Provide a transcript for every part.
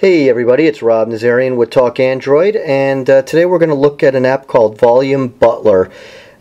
Hey everybody, it's Rob Nazarian with Talk Android, and today we're going to look at an app called Volume Butler.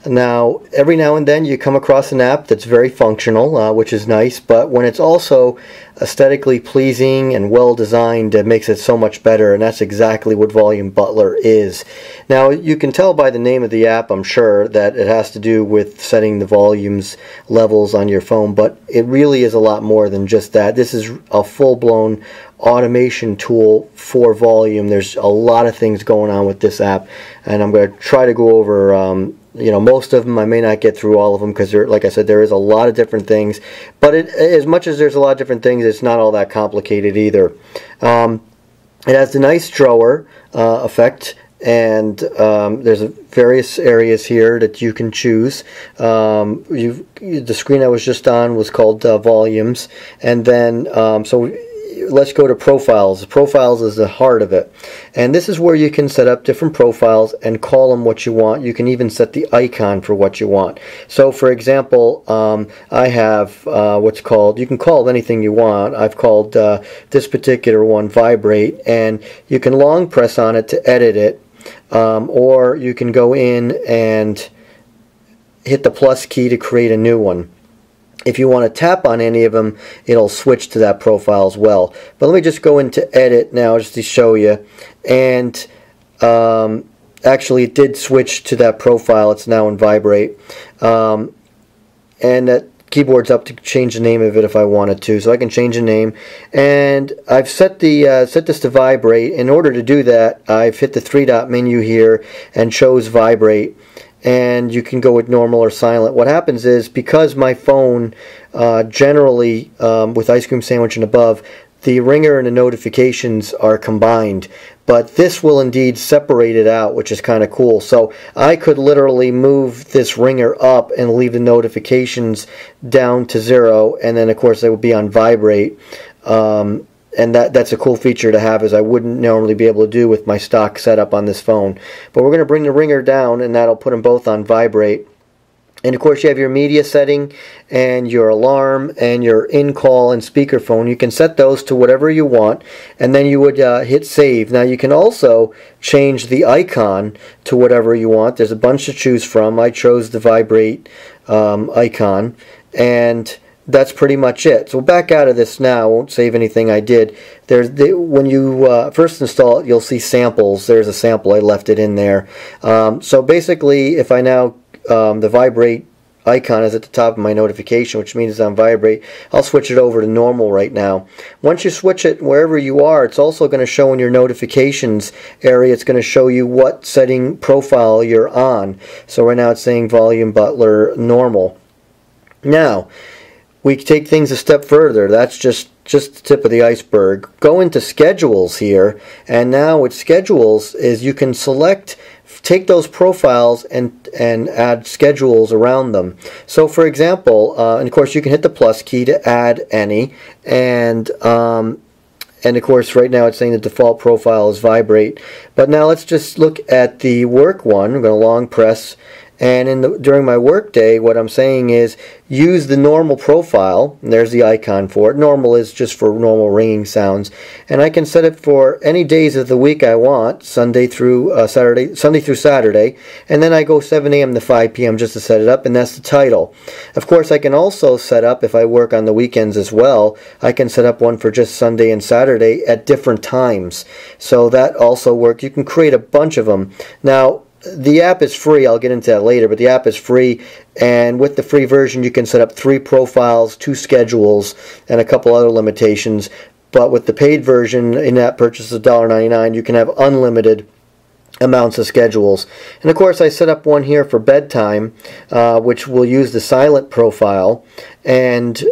Now, every now and then you come across an app that's very functional, which is nice, but when it's also aesthetically pleasing and well designed, it makes it so much better, and that's exactly what Volume Butler is. Now, you can tell by the name of the app, I'm sure, that it has to do with setting the volumes levels on your phone, but it really is a lot more than just that. This is a full-blown automation tool for volume. There's a lot of things going on with this app, and I'm going to try to go over most of them. I may not get through all of them because, like I said, there is a lot of different things, but as much as there's a lot of different things, it's not all that complicated either. It has the nice drawer effect, and there's various areas here that you can choose. The screen I was just on was called volumes, and then let's go to profiles. Profiles is the heart of it, and this is where you can set up different profiles and call them what you want. You can even set the icon for what you want. So, for example, I have what's called, you can call it anything you want. I've called this particular one Vibrate, and you can long press on it to edit it, or you can go in and hit the plus key to create a new one. If you want to tap on any of them, it'll switch to that profile as well. But let me just go into edit now just to show you. And actually, it did switch to that profile. It's now in Vibrate. And that keyboard's up to change the name of it if I wanted to. So I can change the name. And I've set the set this to Vibrate. In order to do that, I've hit the three-dot menu here and chose Vibrate. And you can go with normal or silent. What happens is, because my phone generally with Ice Cream Sandwich and above, the ringer and the notifications are combined, but this will indeed separate it out, which is kind of cool. So I could literally move this ringer up and leave the notifications down to zero, and then of course they would be on vibrate. And that's a cool feature to have, as I wouldn't normally be able to do with my stock setup on this phone. But we're going to bring the ringer down, and that'll put them both on vibrate. And of course, you have your media setting and your alarm and your in-call and speakerphone. You can set those to whatever you want, and then you would hit save. Now, you can also change the icon to whatever you want. There's a bunch to choose from. I chose the vibrate icon, and that's pretty much it. So back out of this now. I won't save anything I did. When you first install it, you'll see samples. There's a sample. I left it in there. So basically, if I now, the vibrate icon is at the top of my notification, which means it's on vibrate. I'll switch it over to normal right now. Once you switch it wherever you are, it's also going to show in your notifications area. It's going to show you what setting profile you're on. So right now it's saying Volume Butler normal. Now, we take things a step further. That's just the tip of the iceberg. Go into schedules here, and now with schedules is you can select, take those profiles and add schedules around them. So for example, and of course you can hit the plus key to add any, and of course right now it's saying the default profile is vibrate. But now let's just look at the work one. I'm going to long press, and during my work day, what I'm saying is use the normal profile, and there's the icon for it. Normal is just for normal ringing sounds, and I can set it for any days of the week I want, Sunday through Saturday, and then I go 7 a.m. to 5 p.m. just to set it up, and that's the title. Of course, I can also set up, if I work on the weekends as well, I can set up one for just Sunday and Saturday at different times. So that also works. You can create a bunch of them. Now, the app is free. I'll get into that later, but the app is free, and with the free version you can set up 3 profiles, 2 schedules, and a couple other limitations. But with the paid version, in that purchase of $1.99, you can have unlimited amounts of schedules. And of course, I set up one here for bedtime, which will use the silent profile, and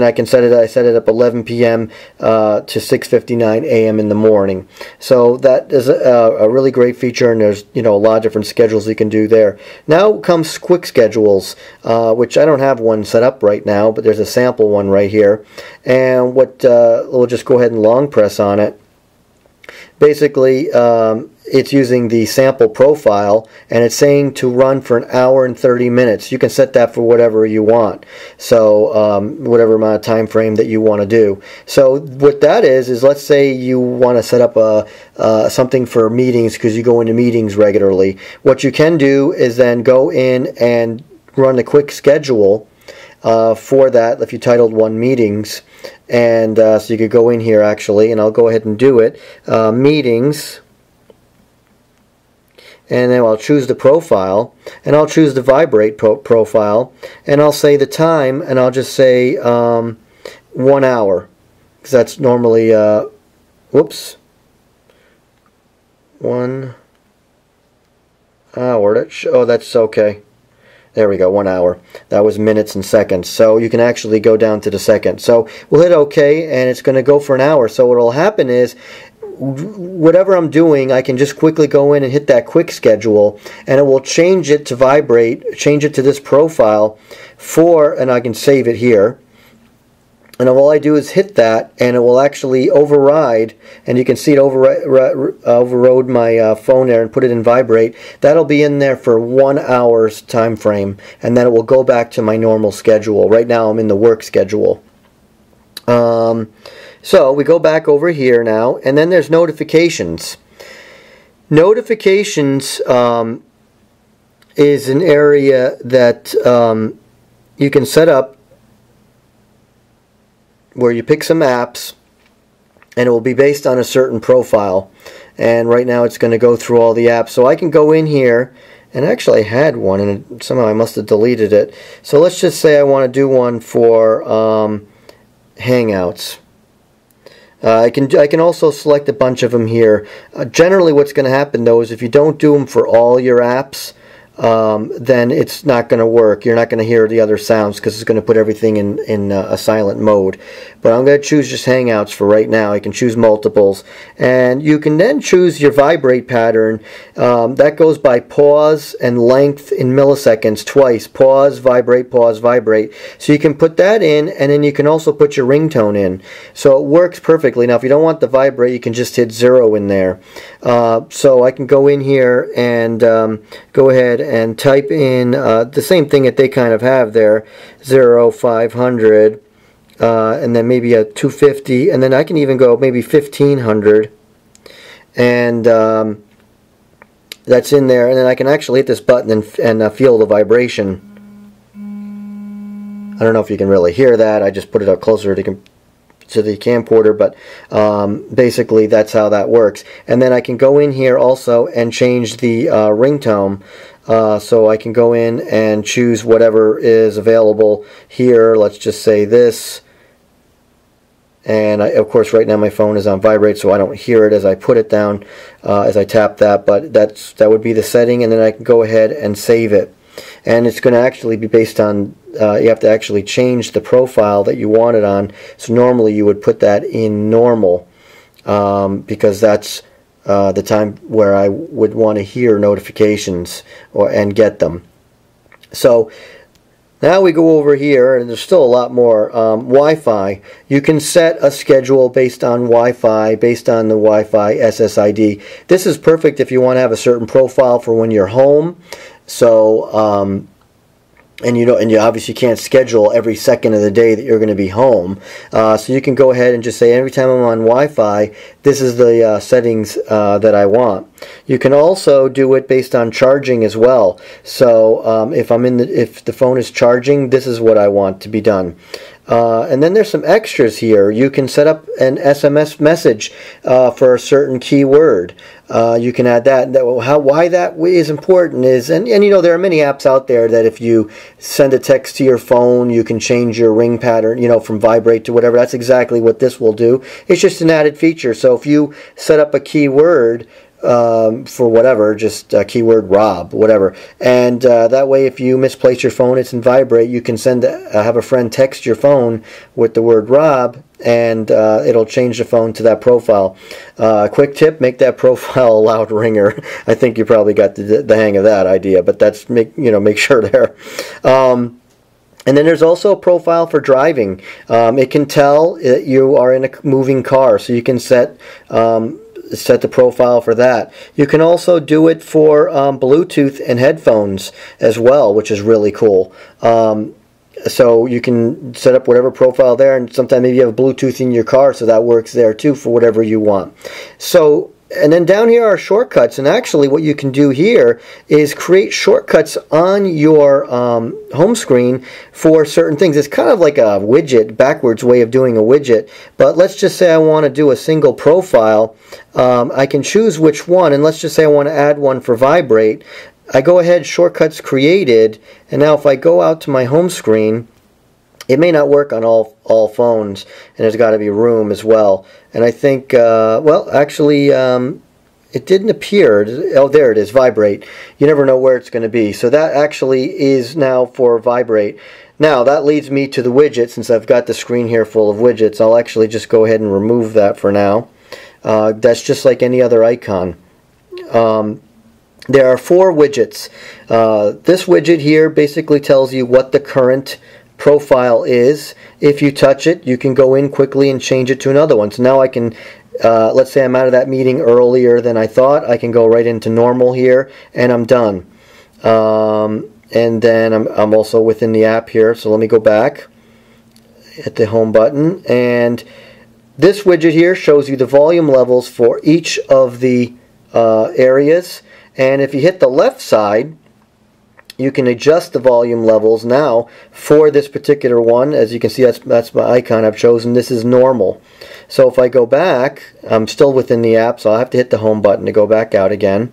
I can set it. I set it up 11 p.m. To 6:59 a.m. in the morning. So that is a really great feature, and there's a lot of different schedules you can do there. Now comes quick schedules, which I don't have one set up right now, but there's a sample one right here. And we'll just go ahead and long press on it. Basically, it's using the sample profile, and it's saying to run for an hour and 30 minutes. You can set that for whatever you want, so whatever amount of time frame that you want to do. So what that is let's say you want to set up a something for meetings because you go into meetings regularly. What you can do is then go in and run a quick schedule for that if you titled one meetings, and so you could go in here actually, and I'll go ahead and do it, meetings, and then I'll choose the profile, and I'll choose the vibrate profile, and I'll say the time, and I'll just say 1 hour, because that's normally 1 hour. Oh, that's okay. There we go, 1 hour. That was minutes and seconds. So you can actually go down to the second. So we'll hit OK, and it's going to go for an hour. So what will happen is, whatever I'm doing, I can just quickly go in and hit that quick schedule, and it will change it to vibrate, change it to this profile for, and I can save it here. And all I do is hit that, and it will actually override, and you can see it overrode my phone there and put it in vibrate. That'll be in there for 1 hour's time frame, and then it will go back to my normal schedule. Right now I'm in the work schedule. So we go back over here now, and then there's notifications. Notifications is an area that you can set up where you pick some apps, and it will be based on a certain profile. And right now it's going to go through all the apps. So I can go in here, and actually I had one, and somehow I must have deleted it. So let's just say I want to do one for Hangouts. I can also select a bunch of them here. Generally what's going to happen though is if you don't do them for all your apps, then it's not going to work. You're not going to hear the other sounds because it's going to put everything in a silent mode. But I'm going to choose just Hangouts for right now. I can choose multiples, and you can then choose your vibrate pattern. That goes by pause and length in milliseconds twice. Pause, vibrate, pause, vibrate. So you can put that in, and then you can also put your ringtone in. So it works perfectly. Now if you don't want the vibrate, you can just hit 0 in there. So I can go in here and go ahead and type in the same thing that they kind of have there, 0, 500, and then maybe a 250, and then I can even go maybe 1500, and that's in there, and then I can actually hit this button and feel the vibration. I don't know if you can really hear that, I just put it up closer to the camcorder, but basically that's how that works. And then I can go in here also and change the ringtone. So I can go in and choose whatever is available here. Let's just say this. And I, of course, right now my phone is on vibrate, so I don't hear it as I put it down, as I tap that. But that would be the setting, and then I can go ahead and save it. And it's going to actually be based on, you have to actually change the profile that you want it on. So normally you would put that in normal, because that's the time where I would want to hear notifications and get them. So now we go over here, and there's still a lot more. Wi-Fi. You can set a schedule based on Wi-Fi, based on the Wi-Fi SSID. This is perfect if you want to have a certain profile for when you're home. So, and you obviously can't schedule every second of the day that you're going to be home. So you can go ahead and just say, every time I'm on Wi-Fi, this is the settings that I want. You can also do it based on charging as well. So if the phone is charging, this is what I want to be done. And then there's some extras here. You can set up an SMS message for a certain keyword. You can add that. Why that is important is, and you know, there are many apps out there that if you send a text to your phone, you can change your ring pattern, you know, from vibrate to whatever. That's exactly what this will do. It's just an added feature. So if you set up a keyword, for whatever, just keyword Rob, whatever, and that way if you misplace your phone, it's in vibrate, you can have a friend text your phone with the word Rob, and it'll change the phone to that profile. Quick tip, make that profile a loud ringer. I think you probably got the hang of that idea, but that's, make sure there. And then there's also a profile for driving. It can tell you are in a moving car, so you can set set the profile for that. You can also do it for Bluetooth and headphones as well, which is really cool. So you can set up whatever profile there, and sometimes maybe you have Bluetooth in your car, so that works there too for whatever you want. So, and then down here are shortcuts, and actually what you can do here is create shortcuts on your home screen for certain things. It's kind of like a widget, backwards way of doing a widget, but let's just say I want to do a single profile. I can choose which one, and let's just say I want to add one for Vibrate. I go ahead, shortcuts created, and now if I go out to my home screen, it may not work on all phones, and there's got to be room as well. And I think, well, actually, it didn't appear. Oh, there it is, Vibrate. You never know where it's going to be. So that actually is now for Vibrate. Now, that leads me to the widget. Since I've got the screen here full of widgets, I'll actually just go ahead and remove that for now. That's just like any other icon. There are four widgets. This widget here basically tells you what the current profile is. If you touch it, you can go in quickly and change it to another one. So now I can, let's say I'm out of that meeting earlier than I thought, I can go right into normal here and I'm done. And then I'm also within the app here, so let me go back at the home button, and this widget here shows you the volume levels for each of the areas, and if you hit the left side, you can adjust the volume levels now for this particular one. As you can see, that's my icon I've chosen. This is normal. So if I go back, I'm still within the app, so I'll have to hit the home button to go back out again.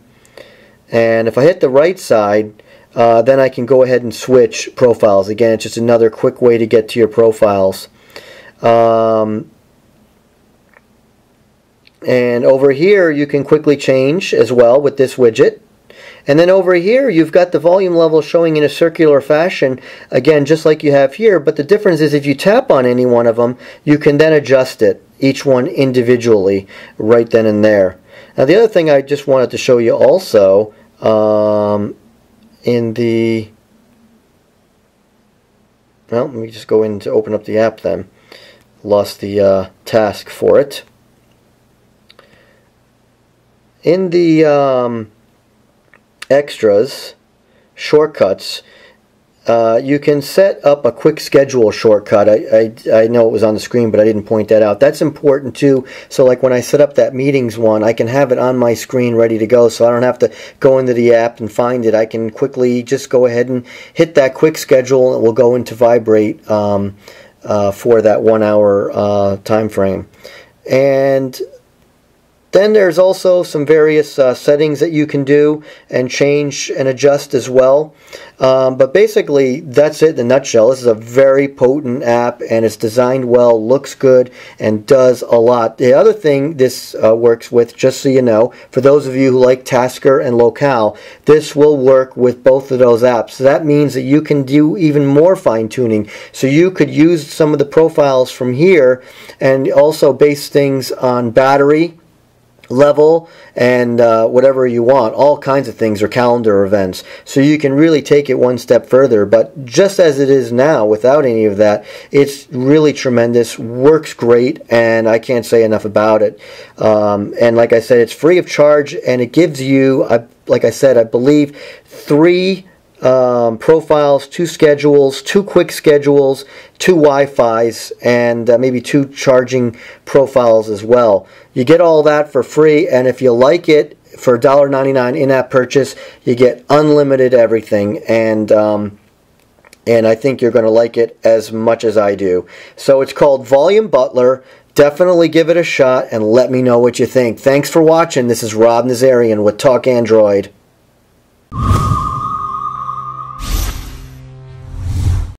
And if I hit the right side, then I can go ahead and switch profiles. Again, it's just another quick way to get to your profiles. And over here, you can quickly change as well with this widget. And then over here, you've got the volume level showing in a circular fashion, again, just like you have here, but the difference is if you tap on any one of them, you can then adjust it, each one individually, right then and there. Now, the other thing I just wanted to show you also, well, let me just go in to open up the app then. Lost the task for it. In the extras, shortcuts, you can set up a quick schedule shortcut. I know it was on the screen, but I didn't point that out. That's important too. So like when I set up that meetings one, I can have it on my screen ready to go, so I don't have to go into the app and find it. I can quickly just go ahead and hit that quick schedule, and it will go into Vibrate for that 1 hour time frame. And then there's also some various settings that you can do and change and adjust as well. But basically, that's it in a nutshell. This is a very potent app, and it's designed well, looks good, and does a lot. The other thing this works with, just so you know, for those of you who like Tasker and Locale, this will work with both of those apps. So that means that you can do even more fine-tuning. So you could use some of the profiles from here and also base things on battery level and whatever you want, all kinds of things, or calendar events. So you can really take it one step further, but just as it is now without any of that, it's really tremendous, works great, and I can't say enough about it. And like I said, it's free of charge, and it gives you, like I said, I believe 3 profiles, 2 schedules, 2 quick schedules, 2 Wi-Fis, and maybe 2 charging profiles as well. You get all that for free, and if you like it, for $1.99 in-app purchase, you get unlimited everything, and I think you're going to like it as much as I do. So it's called Volume Butler. Definitely give it a shot, and let me know what you think. Thanks for watching. This is Rob Nazarian with Talk Android.